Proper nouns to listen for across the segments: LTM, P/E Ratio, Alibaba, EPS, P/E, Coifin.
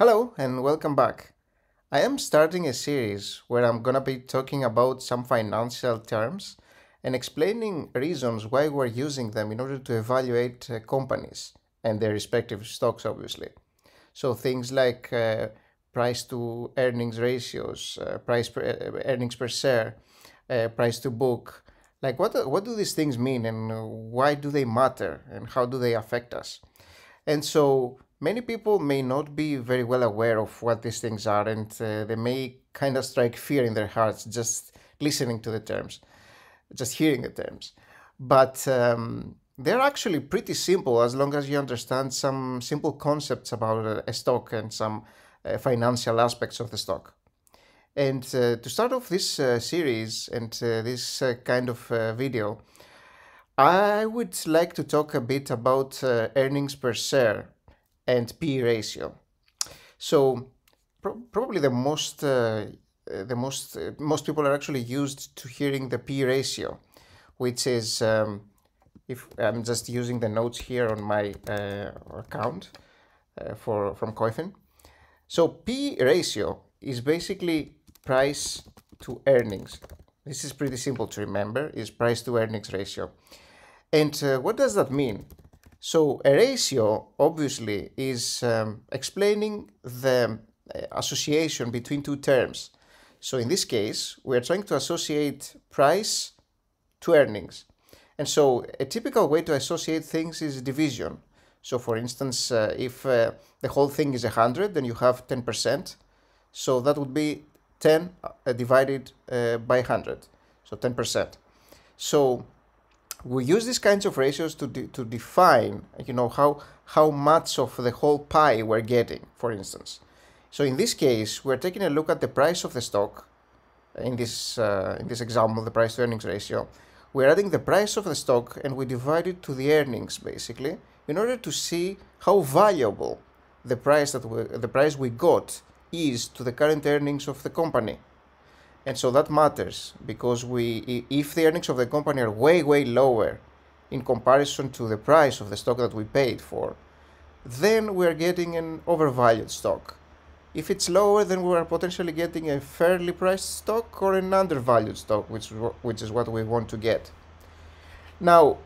Hello and welcome back. I am starting a series where I'm gonna be talking about some financial terms and explaining reasons why we're using them in order to evaluate companies and their respective stocks, obviously. So things like price to earnings ratios, earnings per share, price to book. Like what do these things mean and why do they matter and how do they affect us? And so many people may not be very well aware of what these things are, and they may kind of strike fear in their hearts just listening to the terms, just hearing the terms. But they're actually pretty simple as long as you understand some simple concepts about a stock and some financial aspects of the stock. And to start off this series and this kind of video, I would like to talk a bit about earnings per share and P/E ratio. So probably most people are actually used to hearing the P/E ratio, which is if I'm just using the notes here on my account from Coifin. So P/E ratio is basically price to earnings. This is pretty simple to remember, is price to earnings ratio. And what does that mean? So a ratio obviously is explaining the association between two terms. So in this case, we are trying to associate price to earnings. And so a typical way to associate things is division. So for instance, if the whole thing is 100, then you have 10%. So that would be 10 divided by 100, so 10%. So we use these kinds of ratios to define, you know, how much of the whole pie we're getting, for instance. So in this case, we're taking a look at the price of the stock. In this example, the price to earnings ratio, we're adding the price of the stock and we divide it to the earnings, basically, in order to see how valuable the price we got is to the current earnings of the company. And so that matters, because if the earnings of the company are way lower in comparison to the price of the stock that we paid for, then we're getting an overvalued stock. If it's lower, then we're potentially getting a fairly priced stock or an undervalued stock, which is what we want to get. Now,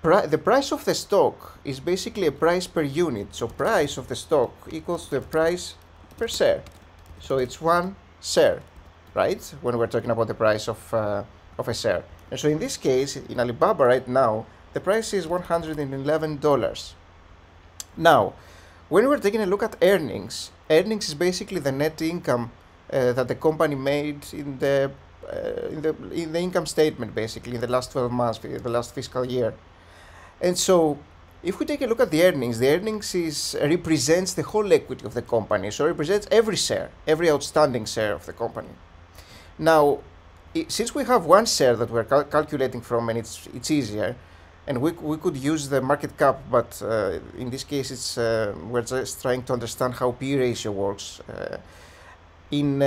the price of the stock is basically a price per unit. So price of the stock equals the price per share. So it's one share, right, when we're talking about the price of a share. And so in this case, in Alibaba right now, the price is $111. Now, when we're taking a look at earnings, earnings is basically the net income that the company made in the income statement, basically, in the last 12 months, the last fiscal year. And so if we take a look at the earnings represents the whole equity of the company, so it represents every share, every outstanding share of the company. Now, since we have one share that we're calculating from, and it's easier, and we could use the market cap, but in this case, we're just trying to understand how P/E ratio works. In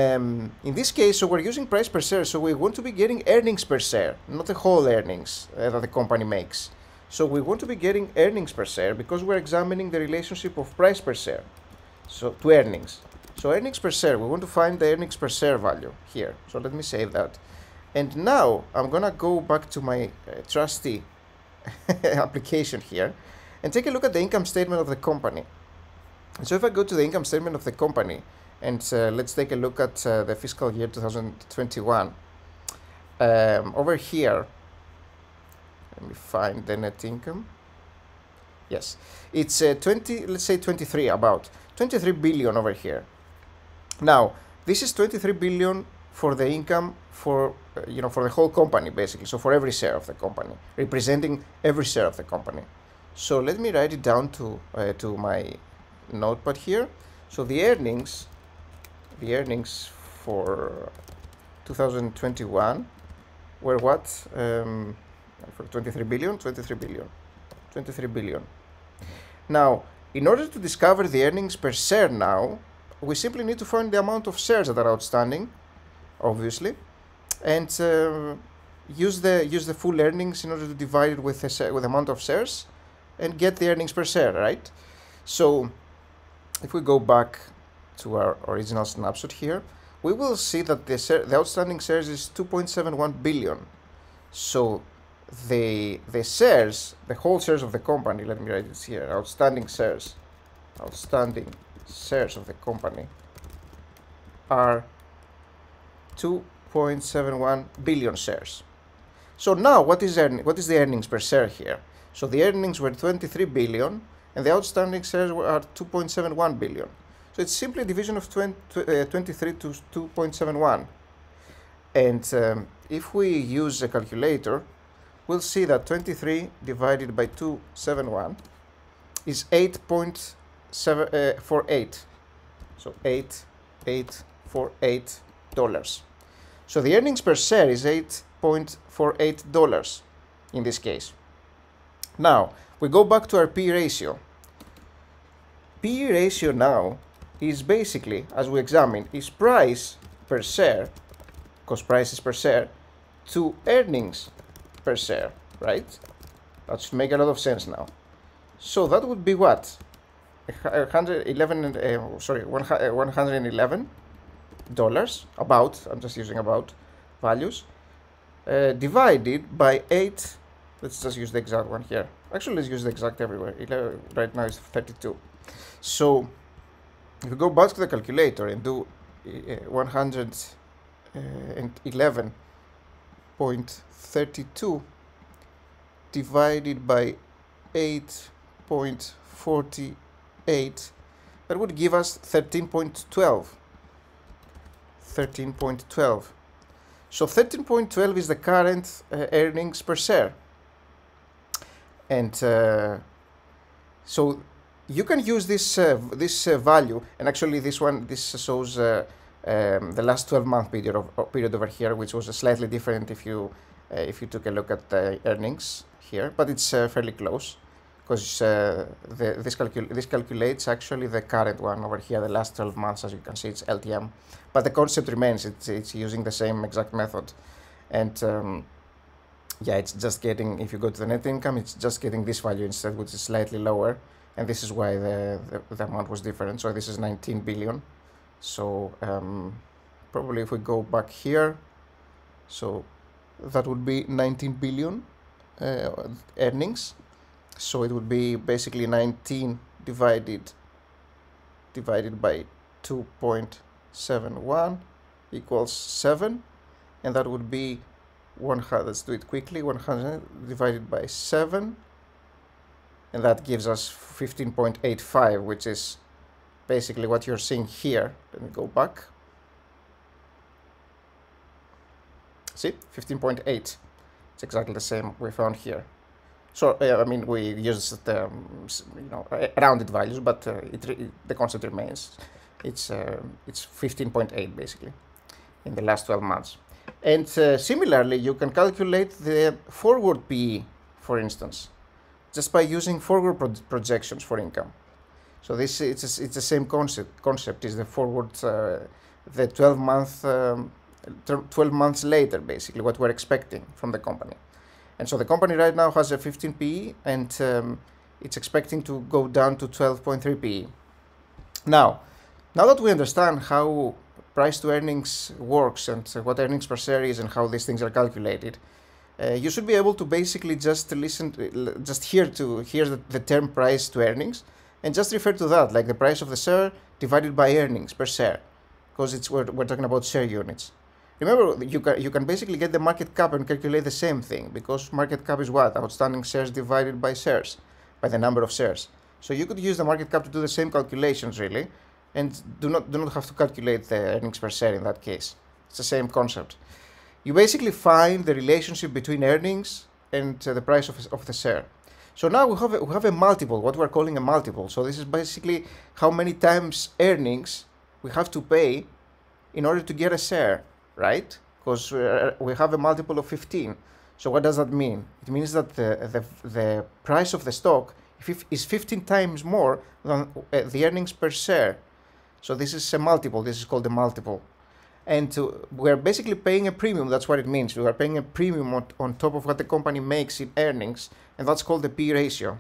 this case, so we're using price per share, so we want to be getting earnings per share, not the whole earnings that the company makes. So we want to be getting earnings per share because we're examining the relationship of price per share to earnings. So earnings per share, we want to find the earnings per share value here. So let me save that. And now I'm gonna go back to my trusty application here and take a look at the income statement of the company. So if I go to the income statement of the company and let's take a look at the fiscal year 2021, over here, let me find the net income. Yes, it's 23 billion over here. Now, this is 23 billion for the income for the whole company, basically. So for every share of the company, representing every share of the company. So let me write it down to my notepad here. So the earnings for 2021 were what? For 23 billion. Now, in order to discover the earnings per share now, we simply need to find the amount of shares that are outstanding, obviously, and use the full earnings in order to divide it with the amount of shares and get the earnings per share, right? So if we go back to our original snapshot here, we will see that the outstanding shares is 2.71 billion. So the shares, the whole shares of the company, let me write this here, outstanding shares of the company are 2.71 billion shares. So now what is the earnings per share here? So the earnings were 23 billion and the outstanding shares are 2.71 billion. So it's simply a division of 23 to 2.71. And if we use a calculator, we'll see that 23 divided by 2.71 is 8.748. So $8.48. So the earnings per share is $8.48 in this case. Now we go back to our P/E ratio. P/E ratio now is basically, as we examine, is price per share, because price is per share, to earnings per share, right? That should make a lot of sense now. So that would be what? 111 dollars, about, I'm just using about values, divided by 8. Let's just use the exact one here. Actually, let's use the exact everywhere. Right now it's 32. So if we go back to the calculator and do 111.32 divided by 8.48, that would give us 13.12. 13.12. So 13.12 is the current earnings per share. And so you can use this value, and actually this one, this shows the last 12-month period over here, which was slightly different if you took a look at the earnings here, but it's fairly close, because this calculates actually the current one over here, the last 12 months. As you can see, it's LTM, but the concept remains. It's using the same exact method, and yeah, it's just getting, if you go to the net income, it's just getting this value instead, which is slightly lower, and this is why the amount was different. So this is 19 billion. So probably if we go back here, so that would be 19 billion earnings. So it would be basically 19 divided by 2.71 equals 7, and that would be 100. Let's do it quickly. 100 divided by 7, and that gives us 15.85, which is basically what you're seeing here. Let me go back. See, 15.8. It's exactly the same we found here. So I mean, we use the rounded values, but the concept remains. It's 15.8 basically in the last 12 months. And similarly, you can calculate the forward P/E, for instance, just by using forward projections for income. So this it's the same concept. Concept is the forward, the 12 months later, basically what we're expecting from the company. And so the company right now has a 15 P/E, and it's expecting to go down to 12.3 P/E. Now that we understand how price to earnings works and what earnings per share is and how these things are calculated, you should be able to basically just hear the term price to earnings and just refer to that, like the price of the share divided by earnings per share, because it's we're talking about share units. Remember, you can basically get the market cap and calculate the same thing, because market cap is what? Outstanding shares divided by shares, by the number of shares. So you could use the market cap to do the same calculations, really, and do not have to calculate the earnings per share in that case. It's the same concept. You basically find the relationship between earnings and the price of the share. So now we have a multiple, what we're calling a multiple. So this is basically how many times earnings we have to pay in order to get a share, right? Because we have a multiple of 15. So what does that mean? It means that the price of the stock is 15 times more than the earnings per share. So this is a multiple. This is called a multiple. And we're basically paying a premium. That's what it means. We are paying a premium on top of what the company makes in earnings, and that's called the P/E ratio.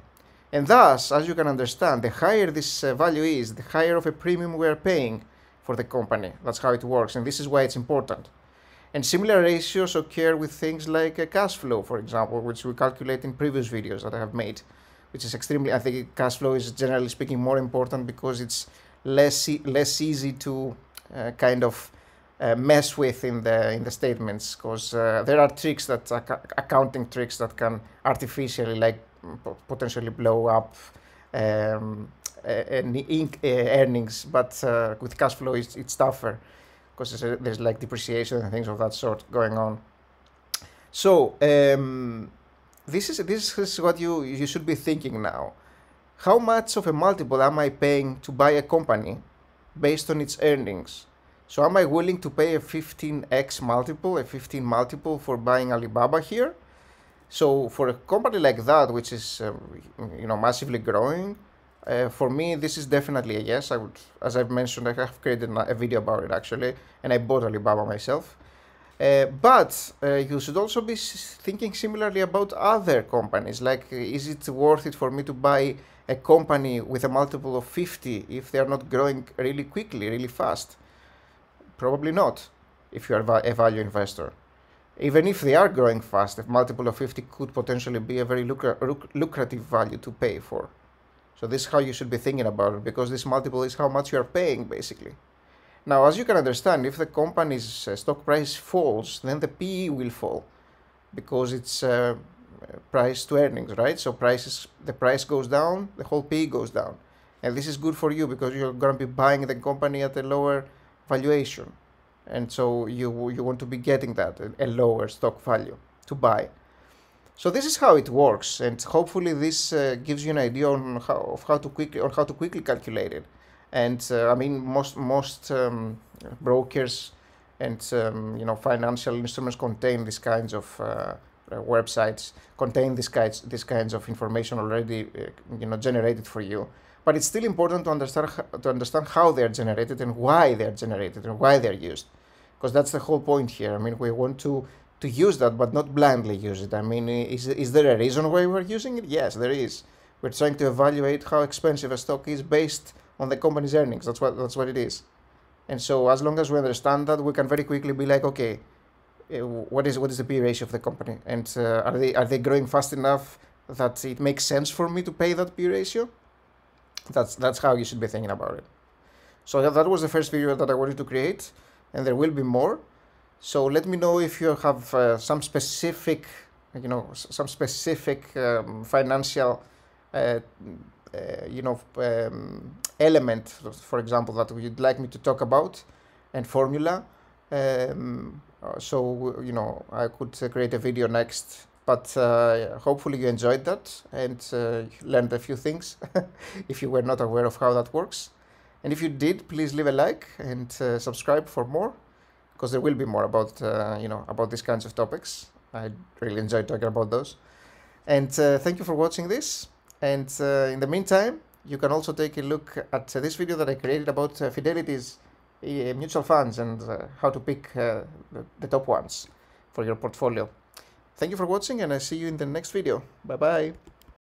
And thus, as you can understand, the higher this value is, the higher of a premium we are paying. for the company. That's how it works, and this is why it's important. And similar ratios occur with things like cash flow, for example, which we calculate in previous videos that I have made, which is extremely, I think cash flow is generally speaking more important because it's less easy to kind of mess with in the statements, because there are tricks that accounting tricks that can artificially, like, potentially blow up earnings, but with cash flow it's tougher because there's like depreciation and things of that sort going on. So this is what you should be thinking now. How much of a multiple am I paying to buy a company based on its earnings? So am I willing to pay a 15x multiple, a 15 multiple for buying Alibaba here? So for a company like that, which is massively growing, for me this is definitely a yes. I would, as I've mentioned, I have created a video about it actually, and I bought Alibaba myself. But you should also be thinking similarly about other companies, like is it worth it for me to buy a company with a multiple of 50 if they are not growing really quickly, really fast? Probably not, if you are a value investor. Even if they are growing fast, a multiple of 50 could potentially be a very lucrative value to pay for. So this is how you should be thinking about it, because this multiple is how much you are paying basically. Now, as you can understand, if the company's stock price falls, then the P/E will fall, because it's price to earnings, right? So the price goes down, the whole P/E goes down. And this is good for you because you're going to be buying the company at a lower valuation. And so you want to be getting that, a lower stock value to buy. So this is how it works, and hopefully this gives you an idea on how to quickly calculate it. And I mean, most brokers and financial instruments contain these kinds of websites, contain these kinds of information already generated for you. But it's still important to understand how they are generated and why they are generated and why they are used, because that's the whole point here. I mean, we want to use that, but not blindly use it. I mean, is there a reason why we're using it? Yes, there is. We're trying to evaluate how expensive a stock is based on the company's earnings. That's what it is. And so as long as we understand that, we can very quickly be like, okay, what is the P/E ratio of the company, and are they growing fast enough that it makes sense for me to pay that P/E ratio? That's how you should be thinking about it. So that was the first video that I wanted to create, and there will be more. So let me know if you have some specific financial element, for example, that you'd like me to talk about, and formula. So I could create a video next. But hopefully you enjoyed that and learned a few things if you were not aware of how that works. And if you did, please leave a like and subscribe for more, because there will be more about about these kinds of topics. I really enjoy talking about those. And thank you for watching this. And in the meantime, you can also take a look at this video that I created about Fidelity's mutual funds and how to pick the top ones for your portfolio. Thank you for watching, and I see you in the next video. Bye bye.